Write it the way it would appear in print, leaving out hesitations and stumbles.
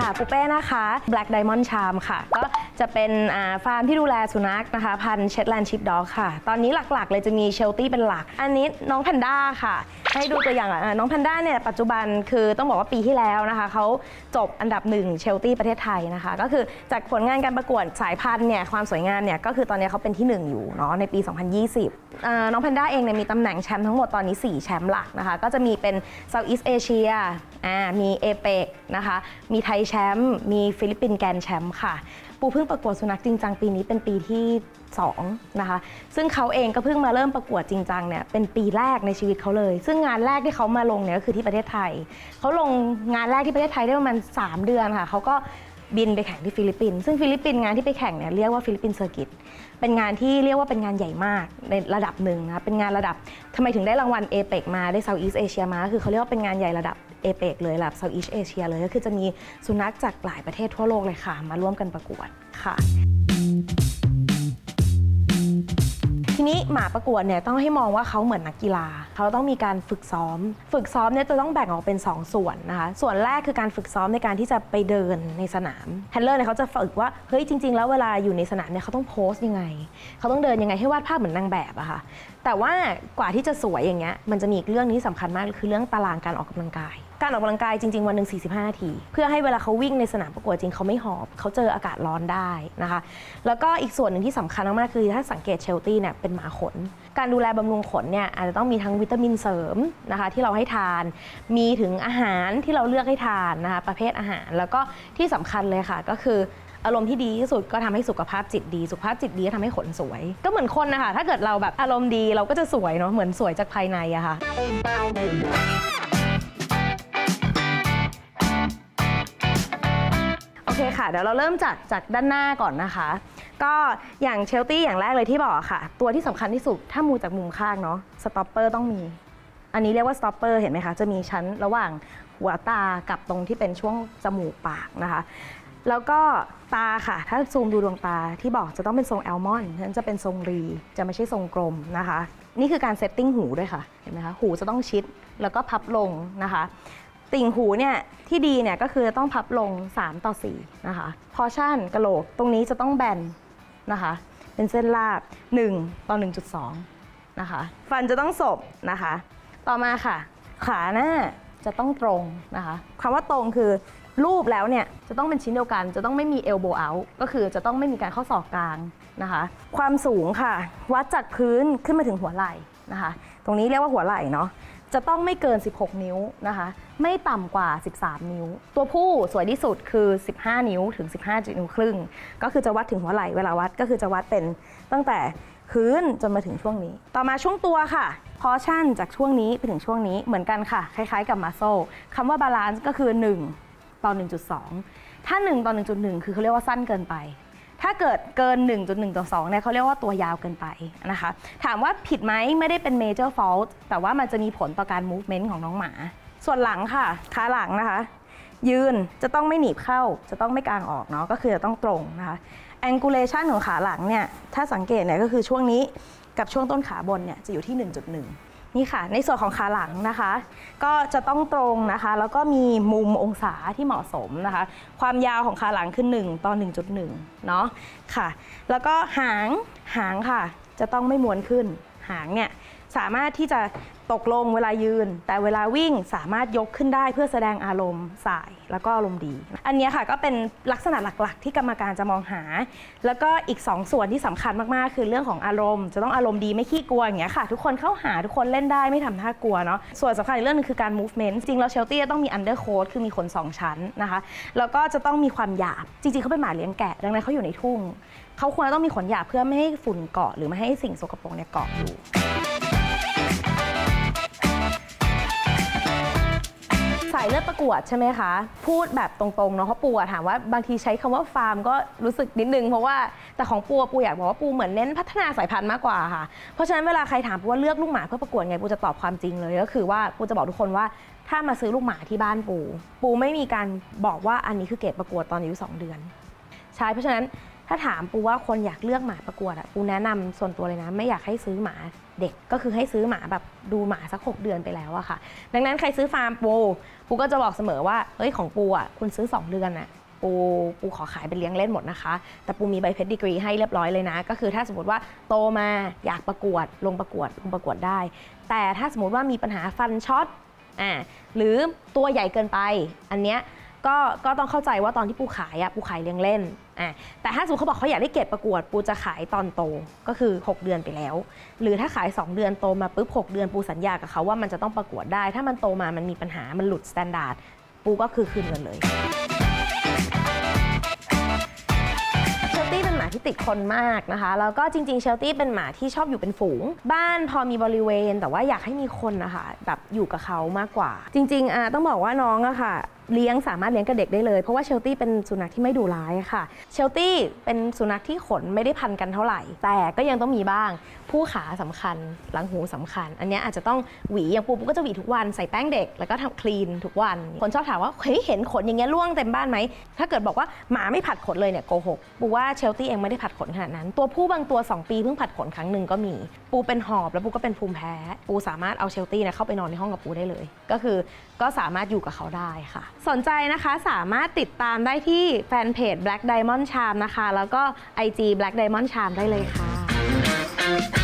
ค่ะปูเป้นะคะ Black Diamond Charm ค่ะก็จะเป็นฟาร์มที่ดูแลสุนัขนะคะพันธุ์เชตแลนด์ชิปด็อกค่ะตอนนี้หลักๆเลยจะมีเชลตี้เป็นหลักอันนี้น้องแพนด้าค่ะให้ดูตัวอย่างน้องแพนด้าเนี่ยปัจจุบันคือต้องบอกว่าปีที่แล้วนะคะเขาจบอันดับ1เชลตี้ประเทศไทยนะคะก็คือจากผลงานการประกวดสายพันธุ์เนี่ยความสวยงามเนี่ยก็คือตอนนี้เขาเป็นที่1อยู่เนาะในปี 2020 น้องแพนด้าเองเนี่ยมีตำแหน่งแชมป์ทั้งหมดตอนนี้4แชมป์หลักนะคะก็จะมีเป็น Southeast Asia มีเอเปกนะคะมีไทยแชมป์มีฟิลิปปินส์แกรนด์แชมป์ค่ะปูเพิ่งประกวดสุนัขจริงจังปีนี้เป็นปีที่2นะคะซึ่งเขาเองก็เพิ่งมาเริ่มประกวดจริงจังเนี่ยเป็นปีแรกในชีวิตเขาเลยซึ่งงานแรกที่เขามาลงเนี่ยก็คือที่ประเทศไทยเขาลงงานแรกที่ประเทศไทยได้ประมาณ3เดือนค่ะเขาก็บินไปแข่งที่ฟิลิปปินส์ซึ่งฟิลิปปินส์งานที่ไปแข่งเนี่ยเรียกว่าฟิลิปปินส์เซอร์กิตเป็นงานที่เรียกว่าเป็นงานใหญ่มากในระดับหนึ่งนะเป็นงานระดับทำไมถึงได้รางวัลเอเปกมาได้เซาท์อีสต์เอเชียมาคือเขาเรียกว่าเป็นงานใหญ่ระดับเอเปกเลยระดับเซาท์อีสต์เอเชียเลยก็คือจะมีสุนัขจากหลายประเทศทั่วโลกเลยค่ะมาร่วมกันประกวดค่ะทีนี้หมาประกวดเนี่ยต้องให้มองว่าเขาเหมือนนักกีฬาเขาต้องมีการฝึกซ้อมเนี่ยจะต้องแบ่งออกเป็น2ส่วนนะคะส่วนแรกคือการฝึกซ้อมในการที่จะไปเดินในสนามแฮนเลอร์เนี่ยเขาจะฝึกว่าเฮ้ยจริงๆแล้วเวลาอยู่ในสนามเนี่ยเขาต้องโพสยังไงเขาต้องเดินยังไงให้วาดภาพเหมือนนางแบบอะค่ะแต่ว่ากว่าที่จะสวยอย่างเงี้ยมันจะมีอีกเรื่องนี้สำคัญมากคือเรื่องตารางการออกกำลังกายจริงๆวันหนึ่ง45นาทีเพื่อให้เวลาเขาวิ่งในสนามประกวดจริงเขาไม่หอบเขาเจออากาศร้อนได้นะคะแล้วก็อีกส่วนหนึ่งที่สำคัญมากๆคือถ้าสังเกตเชลตี้เนี่ยเป็นหมาขนการดูแลบำรุงขนเนี่ยอาจจะต้องมีทั้งวิตามินเสริมนะคะที่เราให้ทานมีถึงอาหารที่เราเลือกให้ทานนะคะประเภทอาหารแล้วก็ที่สำคัญเลยค่ะก็คืออารมณ์ที่ดีที่สุดก็ทำให้สุขภาพจิตดีทำให้ขนสวยก็เหมือนคนนะคะถ้าเกิดเราแบบอารมณ์ดีเราก็จะสวยเนาะเหมือนสวยจากภายในอะค่ะโอเคค่ะเดี๋ยวเราเริ่มจากด้านหน้าก่อนนะคะก็อย่างเชลตี้อย่างแรกเลยที่บอกค่ะตัวที่สำคัญที่สุดถ้ามูจากมุมข้างเนาะสต็อปเปอร์ต้องมีอันนี้เรียกว่าสต็อปเปอร์เห็นไหมคะจะมีชั้นระหว่างหัวตากับตรงที่เป็นช่วงจมูกปากนะคะแล้วก็ตาค่ะถ้าซูมดูดวงตาที่บอกจะต้องเป็นทรงแอลมอนด์ฉะนั้นจะเป็นทรงรีจะไม่ใช่ทรงกลมนะคะนี่คือการเซตติ้งหูด้วยค่ะเห็นไหมคะหูจะต้องชิดแล้วก็พับลงนะคะติ่งหูเนี่ยที่ดีเนี่ยก็คือต้องพับลง3:4นะคะพอชั่นกะโหลกตรงนี้จะต้องแบนนะคะเป็นเส้นราบ1:1.2นะคะฟันจะต้องสบนะคะต่อมาค่ะขาหน้าจะต้องตรงนะคะคำว่าตรงคือรูปแล้วเนี่ยจะต้องเป็นชิ้นเดียวกันจะต้องไม่มีเอลโบว์เอาท์ก็คือจะต้องไม่มีการข้อศอกกลางนะคะความสูงค่ะวัดจากพื้นขึ้นมาถึงหัวไหล่นะคะตรงนี้เรียกว่าหัวไหล่เนาะจะต้องไม่เกิน16นิ้วนะคะไม่ต่ำกว่า13นิ้วตัวผู้สวยที่สุดคือ15นิ้วถึง 15.5 นิ้วครึ่งก็คือจะวัดถึงหัวไหล่เวลาวัดก็คือจะวัดเป็นตั้งแต่พื้นจนมาถึงช่วงนี้ต่อมาช่วงตัวค่ะพอชั่นจากช่วงนี้ไปถึงช่วงนี้เหมือนกันค่ะคล้ายๆกับมัสเซิลคำว่าบาลานซ์ก็คือ1:1.2 ถ้า1:1.1 คือเขาเรียกว่าสั้นเกินไปถ้าเกิดเกิน 1.1:2 เนี่ยเขาเรียกว่าตัวยาวเกินไปนะคะถามว่าผิดไหมไม่ได้เป็น major fault แต่ว่ามันจะมีผลต่อการ movement ของน้องหมาส่วนหลังค่ะขาหลังนะคะยืนจะต้องไม่หนีบเข้าจะต้องไม่กางออกเนาะก็คือจะต้องตรงนะคะ angulation ของขาหลังเนี่ยถ้าสังเกตเนี่ยก็คือช่วงนี้กับช่วงต้นขาบนเนี่ยจะอยู่ที่ 1.1 นี่ค่ะในส่วนของขาหลังนะคะก็จะต้องตรงนะคะแล้วก็มีมุมองศาที่เหมาะสมนะคะความยาวของขาหลังคือ1:1.1 เนาะค่ะแล้วก็หางค่ะจะต้องไม่ม้วนขึ้นหางเนี่ยสามารถที่จะตกลงเวลายืนแต่เวลาวิ่งสามารถยกขึ้นได้เพื่อแสดงอารมณ์สายแล้วก็อารมณ์ดีอันนี้ค่ะก็เป็นลักษณะหลักๆที่กรรมการจะมองหาแล้วก็อีก2ส่วนที่สำคัญมากๆคือเรื่องของอารมณ์จะต้องอารมณ์ดีไม่ขี้กลัวอย่างเงี้ยค่ะทุกคนเข้าหาทุกคนเล่นได้ไม่ทำท่ากลัวเนาะส่วนสำคัญอีกเรื่องนึงคือการ movement จริงแล้วเชลตี้ต้องมี undercoat คือมีขน2ชั้นนะคะแล้วก็จะต้องมีความหยาบจริงๆเขาเป็นหมาเลี้ยงแกะดังนั้นเขาอยู่ในทุ่งเขาควรต้องมีขนหยาบเพื่อไม่ให้ฝุ่นเกาะหรือไม่ให้สิ่งสกปรกเนี่ยเกาะอยู่สายเลือดประกวดใช่ไหมคะพูดแบบตรงๆเนาะเพราะปูถามว่าบางทีใช้คำว่าฟาร์มก็รู้สึกนิดนึงเพราะว่าแต่ของปูอยากบอกว่าปูเหมือนเน้นพัฒนาสายพันธุ์มากกว่าค่ะเพราะฉะนั้นเวลาใครถามปูว่าเลือกลูกหมาเพื่อประกวดไงปูจะตอบความจริงเลยก็คือว่าปูจะบอกทุกคนว่าถ้ามาซื้อลูกหมาที่บ้านปูไม่มีการบอกว่าอันนี้คือเกรดประกวดตอนอายุ2 เดือนใช่เพราะฉะนั้น ถ้าถามปูว่าคนอยากเลือกหมาประกวดอะปูแนะนำส่วนตัวเลยนะไม่อยากให้ซื้อหมาเด็กก็คือให้ซื้อหมาแบบดูหมาสัก6เดือนไปแล้วอะค่ะดังนั้นใครซื้อฟาร์มปูก็จะบอกเสมอว่าเอ้ยของปูอะคุณซื้อ2เดือนอะปูขอขายเป็นเลี้ยงเล่นหมดนะคะแต่ปูมีใบเพดดิกรีให้เรียบร้อยเลยนะก็คือถ้าสมมติว่าโตมาอยากประกวดลงประกวดได้แต่ถ้าสมมติว่ามีปัญหาฟันช็อตหรือตัวใหญ่เกินไปอันเนี้ยก็ต้องเข้าใจว่าตอนที่ปูขายอะปูขายเลี้ยงเล่นแต่ถ้าสมมติเขาบอกเขาอยากได้เกรดประกวดปูจะขายตอนโตก็คือ6เดือนไปแล้วหรือถ้าขาย2เดือนโตมาปุ๊บ6เดือนปูสัญญากับเขาว่ามันจะต้องประกวดได้ถ้ามันโตมามันมีปัญหามันหลุดสแตนดาร์ดปูก็คือคืนเงินเลยที่ติดคนมากนะคะแล้วก็จริงๆเชลตี้เป็นหมาที่ชอบอยู่เป็นฝูงบ้านพอมีบริเวณแต่ว่าอยากให้มีคนนะคะแบบอยู่กับเขามากกว่าจริงๆต้องบอกว่าน้องอะค่ะเลี้ยงสามารถเลี้ยงกับเด็กได้เลยเพราะว่าเชลตี้เป็นสุนัขที่ไม่ดุร้ายค่ะเชลตี้เป็นสุนัขที่ขนไม่ได้พันกันเท่าไหร่แต่ก็ยังต้องมีบ้างผู้ขาสำคัญหลังหูสำคัญอันนี้อาจจะต้องหวีอย่างปูก็จะหวีทุกวันใส่แป้งเด็กแล้วก็ทำคลีนทุกวันคนชอบถามว่าเฮ้ยเห็นขนอย่างเงี้ยร่วงเต็มบ้านไหมถ้าเกิดบอกว่าหมาไม่ผัดขนเลยเนี่ยโกหกปูว่าเชลตี้เองไม่ได้ผัดขนขนาดนั้นตัวผู้บางตัว2ปีเพิ่งผัดขนครั้งหนึ่งก็มีปูเป็นหอบแล้วปูก็เป็นภูมิแพ้ปูสามารถเอาเชลตี้เข้าไปนอนในห้องกับปูได้เลยก็สามารถอยู่กับเขาได้ค่ะสนใจนะคะสามารถติดตามได้ที่แฟนเพจ Black Diamond Charm นะคะแล้วก็ IG Black Diamond Charm ได้เลยค่ะ